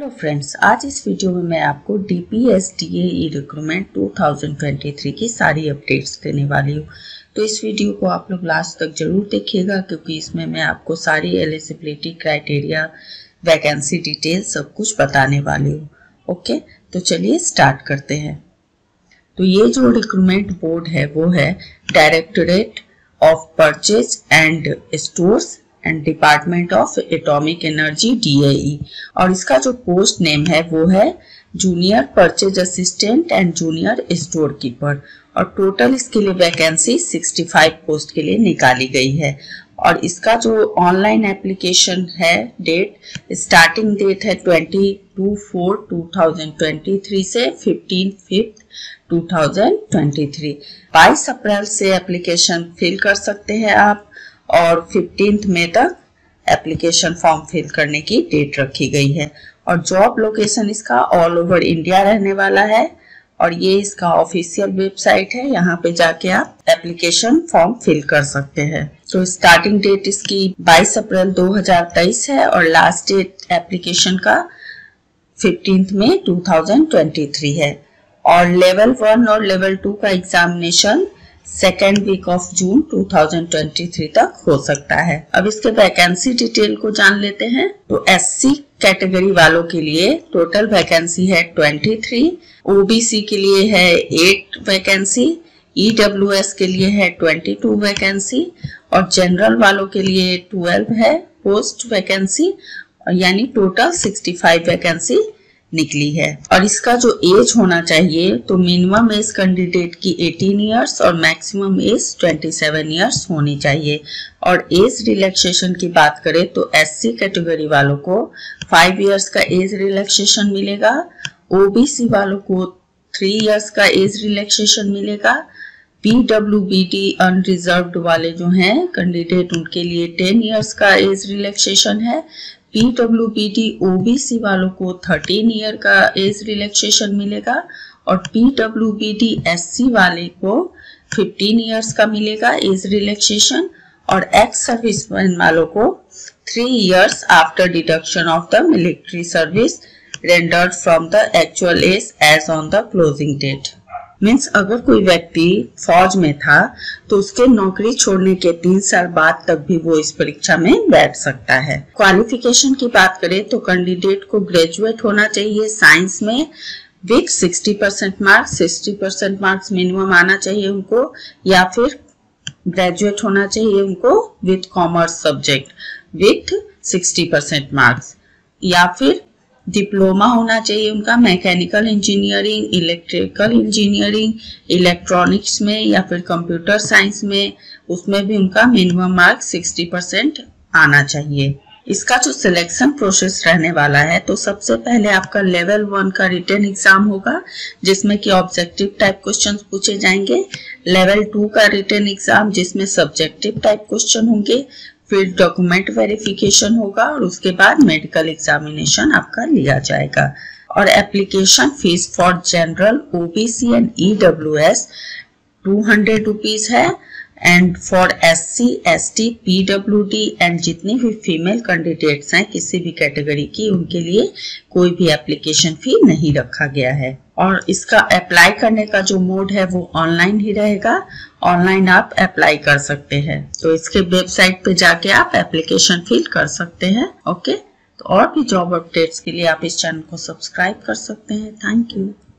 Hello friends, आज इस video में मैं आपको DPS DAE रिक्रूटमेंट 2023 की सारी अपडेट्स देने वाली हूँ। तो इस वीडियो को आप लोग लास्ट तक जरूर देखिएगा क्योंकि इसमें मैं आपको सारी एलिजिबिलिटी क्राइटेरिया, वैकेंसी डिटेल सब कुछ बताने वाली हूँ। ओके, तो चलिए स्टार्ट करते हैं। तो ये जो रिक्रूटमेंट बोर्ड है वो है directorate of purchase and stores and department of atomic energy DAE, और इसका जो पोस्ट नेम है वो है junior purchase assistant and junior store keeper. और टोटल इसके लिए वैकेंसी 65 पोस्ट के लिए निकाली गई है। और इसका जो ऑनलाइन एप्लीकेशन है, डेट स्टार्टिंग डेट है 22/4/2023 से 15/5/2023। 22 अप्रैल से एप्लीकेशन फिल कर सकते हैं आप, और 15 मई तक एप्लीकेशन फॉर्म फिल करने की डेट रखी गई है। और जॉब लोकेशन इसका ऑल ओवर इंडिया रहने वाला है, और ये इसका ऑफिशियल वेबसाइट है, यहाँ पे जाके आप एप्लीकेशन फॉर्म फिल कर सकते हैं। तो स्टार्टिंग डेट इसकी 22 अप्रैल 2023 है और लास्ट डेट एप्लीकेशन का 15 मई 2023 है। और लेवल 1 और लेवल 2 का एग्जामिनेशन 2nd वीक ऑफ जून 2023 तक हो सकता है। अब इसके वैकेंसी डिटेल को जान लेते हैं। तो SC कैटेगरी वालों के लिए टोटल वैकेंसी है 23, OBC के लिए है 8 वैकेंसी, EWS के लिए है 22 वैकेंसी, और जनरल वालों के लिए 12 है पोस्ट वैकेंसी, यानी टोटल 65 वैकेंसी निकली है। और इसका जो एज होना चाहिए, तो मिनिमम एज कैंडिडेट की 18 इयर्स और मैक्सिमम एज 27 इयर्स होनी चाहिए। और एज रिलैक्सेशन की बात करें तो SC कैटेगरी वालों को 5 इयर्स का एज रिलैक्सेशन मिलेगा, OBC वालों को 3 इयर्स का एज रिलैक्सेशन मिलेगा, PWBD अनरिजर्व्ड वाले जो हैं कैंडिडेट उनके लिए 10 इयर्स का एज रिलैक्सेशन है, PWBD OBC वालों को 13 ईयर का एज रिलैक्सेशन मिलेगा, और PWBD SC वाले को 15 ईयर्स का मिलेगा एज रिलैक्सेशन, और एक्स सर्विसमैन वालों को 3 years after deduction of the military service rendered from the actual age age on the closing date. Means अगर कोई व्यक्ति फौज में था तो उसके नौकरी छोड़ने के 3 साल बाद तक भी वो इस परीक्षा में बैठ सकता है। क्वालिफिकेशन की बात करें तो कैंडिडेट को ग्रेजुएट होना चाहिए साइंस में विद 60% मार्क्स, 60% मार्क्स मिनिमम आना चाहिए उनको, या फिर ग्रेजुएट होना चाहिए उनको with commerce subject with 60% marks, या फिर डिप्लोमा होना चाहिए उनका mechanical engineering, electrical engineering, electronics में, या फिर कंप्यूटर साइंस में, उसमें भी उनका मिनिमम मार्क्स 60% आना चाहिए। इसका जो सिलेक्शन प्रोसेस रहने वाला है, तो सबसे पहले आपका लेवल 1 का रिटन एग्जाम होगा जिसमें कि ऑब्जेक्टिव टाइप क्वेश्चन पूछे जाएंगे, लेवल 2 का रिटन एग्जाम जिसमें सब्जेक्टिव टाइप क्वेश्चन होंगे, फिर डॉक्यूमेंट वेरिफिकेशन होगा, और उसके बाद मेडिकल एग्जामिनेशन आपका लिया जाएगा। और application fees for general, OBC and EWS 200 rupees है, and for SC, ST, PWD and जितनी भी फीमेल कैंडिडेट्स हैं किसी भी कैटेगरी की, उनके लिए कोई भी एप्लीकेशन फी नहीं रखा गया है। और इसका अप्लाई करने का जो मोड है वो ऑनलाइन ही रहेगा, ऑनलाइन आप अप्लाई कर सकते हैं। तो इसके वेबसाइट पे जाके आप एप्लीकेशन फिल कर सकते हैं। ओके, तो और भी जॉब अपडेट्स के लिए आप इस चैनल को सब्सक्राइब कर सकते हैं। Thank you.